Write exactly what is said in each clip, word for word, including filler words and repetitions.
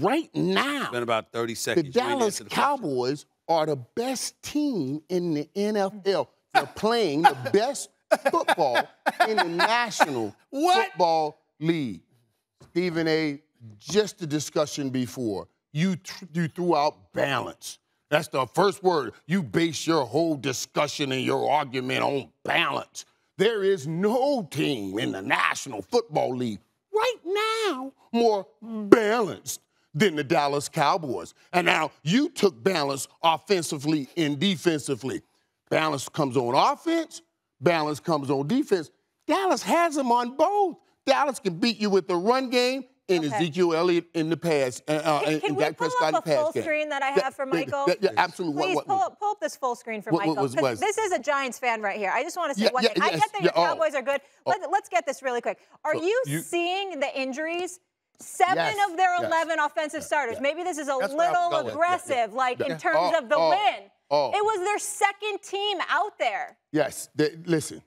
right now, it's been about thirty seconds. The Dallas the Cowboys are the best team in the N F L. They're playing the best football in the National what? Football League. Stephen A., just the discussion before, you, th- you threw out balance. That's the first word. You base your whole discussion and your argument on balance. There is no team in the National Football League right now more balanced than the Dallas Cowboys. And now you took balance offensively and defensively. Balance comes on offense. Balance comes on defense. Dallas has them on both. Dallas can beat you with the run game and okay. Ezekiel Elliott in the pass. Uh, can can we pull up a full game. Screen that I have for Michael? Yeah, yeah, absolutely. Please what, what, pull, up, pull up this full screen for what, Michael. What, what, what, this is a Giants fan right here. I just want to say yeah, one yeah, thing. Yes, I get that your yeah, Cowboys oh, are good. Let, oh, let's get this really quick. Are oh, you, you seeing the injuries? Seven yes, of their yes, eleven offensive yes, starters. Yes. Maybe this is a That's little aggressive, yeah, yeah, like yeah. in terms oh, of the oh, win. Oh. It was their second team out there. Yes. They, listen.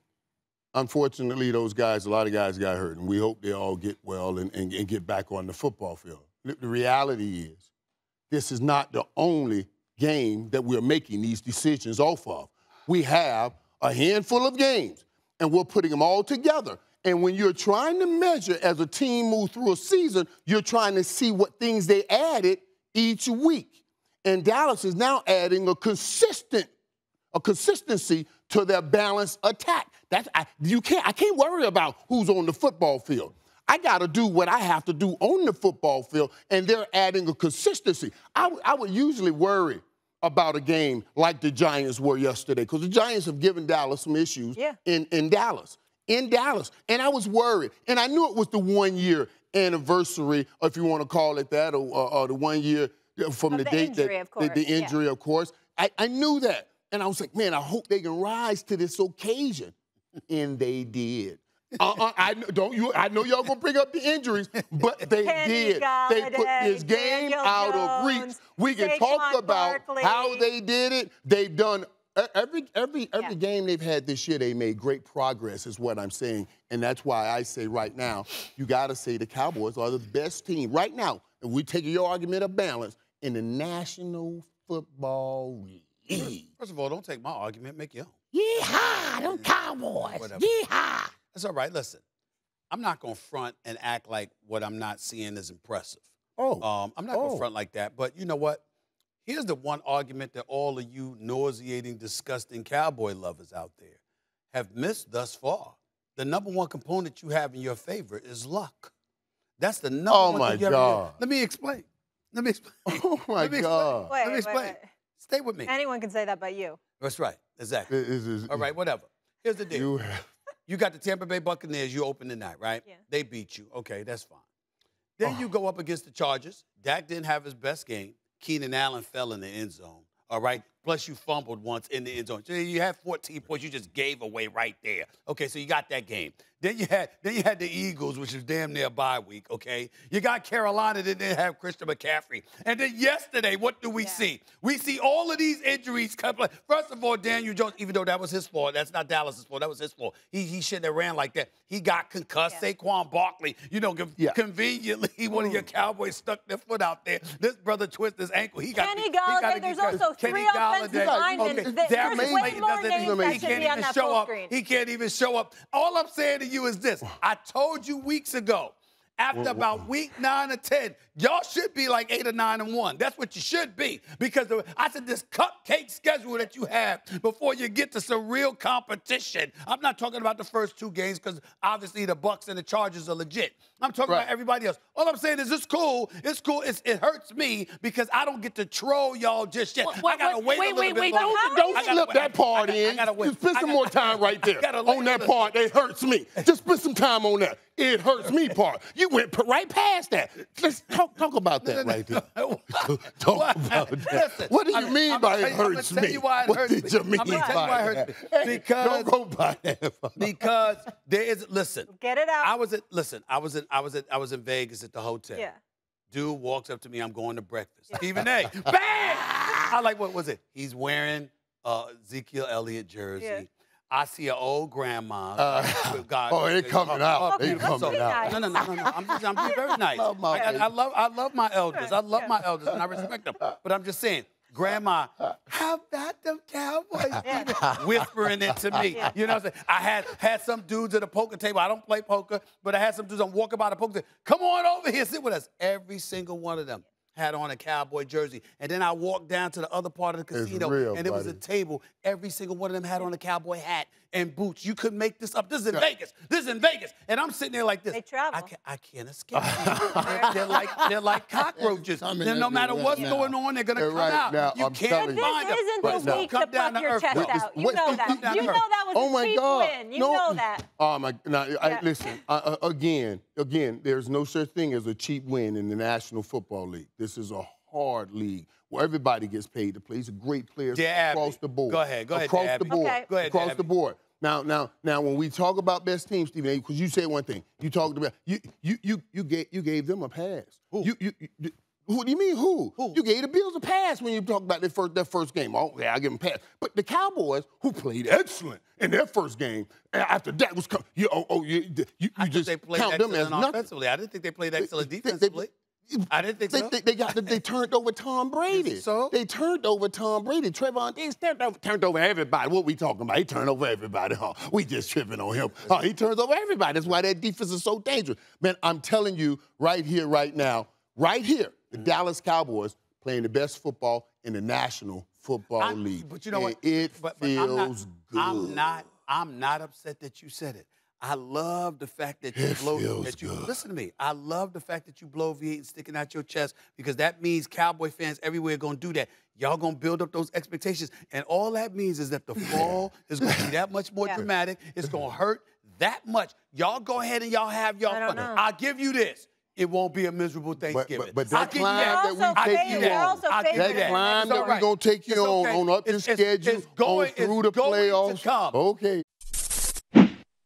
Unfortunately, those guys, a lot of guys got hurt, and we hope they all get well and, and, and get back on the football field. The reality is this is not the only game that we're making these decisions off of. We have a handful of games, and we're putting them all together. And when you're trying to measure as a team moves through a season, you're trying to see what things they added each week. And Dallas is now adding a consistent, a consistency to their balanced attack. That's, I, you can't, I can't worry about who's on the football field. I got to do what I have to do on the football field, and they're adding a consistency. I, I would usually worry about a game like the Giants were yesterday because the Giants have given Dallas some issues yeah. in, in Dallas. In Dallas. And I was worried. And I knew it was the one-year anniversary, if you want to call it that, or, or, or the one year from of the, the date injury, that of course. The, the injury, yeah. of course. I, I knew that. And I was like, man, I hope they can rise to this occasion. And they did. Uh-uh, I don't. You, I know y'all gonna bring up the injuries, but they Kenny did. Gallagher, they put this game Daniel out Jones, of reach. We can Saquon talk about Barkley. How they did it. They've done every every every yeah. game they've had this year. They made great progress, is what I'm saying, and that's why I say right now, you gotta say the Cowboys are the best team right now. And we take your argument of balance in the National Football League. First, first of all, don't take my argument, make your own. Yeehaw, them Cowboys. Whatever. Yeehaw. That's all right. Listen, I'm not going to front and act like what I'm not seeing is impressive. Oh. Um, I'm not oh. going to front like that. But you know what? Here's the one argument that all of you nauseating, disgusting Cowboy lovers out there have missed thus far. The number one component you have in your favor is luck. That's the number oh one thing you God. Ever Let me explain. Let me explain. Oh, my Let me God. Wait, Let me explain. Wait, wait. Stay with me. Anyone can say that but you. That's right. Exactly. It, it, it, All right, whatever. Here's the deal. You, you got the Tampa Bay Buccaneers. You open the night, right? Yeah. They beat you. Okay, that's fine. Then oh. you go up against the Chargers. Dak didn't have his best game. Keenan Allen fell in the end zone. All right? Plus, you fumbled once in the end zone. So you had fourteen points you just gave away right there. Okay, so you got that game. Then you had then you had the Eagles, which is damn near bye week, okay? You got Carolina that didn't have Christian McCaffrey. And then yesterday, what do we yeah. see? We see all of these injuries. First of all, Daniel Jones, even though that was his fault, that's not Dallas' fault, that was his fault. He, he shouldn't have ran like that. He got concussed. Yeah. Saquon Barkley, you know, yeah. conveniently, one of your Cowboys stuck their foot out there. This brother twisted his ankle. He got Kenny Gallagher, there's also three other Okay. That way way more names that he can't even show up. He can't even show up. All I'm saying to you is this. I told you weeks ago, after whoa, about whoa. week nine or ten, y'all should be like eight or nine and one. That's what you should be. Because the, I said this cupcake schedule that you have before you get to some real competition. I'm not talking about the first two games because obviously the Bucs and the Chargers are legit. I'm talking right. about everybody else. All I'm saying is it's cool. It's cool. It's, it hurts me because I don't get to troll y'all just yet. What, what, I gotta wait, wait a little wait, bit wait, longer. Wait, wait, wait! Don't slip that part I, in. I, I you spend some I, more time right there on that part. It hurts me. Just spend some time on that. It hurts me part. You went right past that. Let's talk, talk about that right there. Talk about that. What do you mean by it hurts me? I'm gonna tell you why it hurts me. What did you mean by it? Because don't go by that. Because there is. Listen. Get it out. I was at. Listen. I was at. I was at. I was in Vegas at the hotel. Yeah. Dude walks up to me. I'm going to breakfast. Yeah. Stephen A. Bang! I like. What was it? He's wearing uh, Ezekiel Elliott jersey. Yeah. I see an old grandma. Uh, God, oh, it coming out. It coming out. No, no, no, no, no. I'm just, I'm being very nice. Love my I, I love, I love my elders. I love yeah. my elders, and I respect them. But I'm just saying, Grandma, how about them Cowboys yeah. whispering it to me? Yeah. You know what I'm saying? I had had some dudes at a poker table. I don't play poker, but I had some dudes. I'm walking by the poker table. Come on over here, sit with us. Every single one of them had on a Cowboy jersey. And then I walked down to the other part of the casino, real, and it buddy. was a table. Every single one of them had on a Cowboy hat and boots. You couldn't make this up. This is in yeah. Vegas. This is in Vegas. And I'm sitting there like this. They travel. I, can, I can't escape. they're, they're, like, they're like cockroaches. I mean, then no matter right what's now. going on, they're going to come right out. Now, you I'm can't find them. This isn't the week to pop your chest out. You know that. You know that was oh a cheap God. win. You no. know that. Oh, my God. Yeah. Listen, I, uh, again, again, there's no such thing as a cheap win in the National Football League. This is a hard league where everybody gets paid to play. It's a great players Dear across Abby. the board. Go ahead, go ahead. Across Dear the Abby. board. Okay. Go ahead, across Dear the Abby. board. Now, now, now, when we talk about best teams, Stephen A., because you said one thing. You talked about you, you, you, you gave you gave them a pass. Who? You, you, you, who do you mean? Who? Who? You gave the Bills a pass when you talk about their first their first game. Oh yeah, I give them a pass. But the Cowboys, who played excellent in their first game, after that was you oh, oh you you, you just they played count them as nothing. Offensively, I didn't think they played excellent they, defensively. They, they, I didn't think they, so. They, they, got the, they turned over Tom Brady. So? They turned over Tom Brady. Trevon, they turned over, turned over everybody. What we talking about? He turned over everybody. Oh, we just tripping on him. Oh, he turns over everybody. That's why that defense is so dangerous. Man, I'm telling you right here, right now, right here, the mm-hmm. Dallas Cowboys playing the best football in the National Football I'm, League. But you know and what? It but, but feels I'm not, good. I'm not, I'm not upset that you said it. I love the fact that you it blow that you good. listen to me. I love the fact that you bloviate and sticking out your chest because that means Cowboy fans everywhere are gonna do that. Y'all gonna build up those expectations. And all that means is that the fall is gonna be that much more yeah. dramatic. It's gonna hurt that much. Y'all go ahead and y'all have y'all fun. Know. I'll give you this. It won't be a miserable Thanksgiving. But, but, but that climb that, that we take you on, that climb that we're gonna take you on, on up the schedule, on through the playoffs. Okay.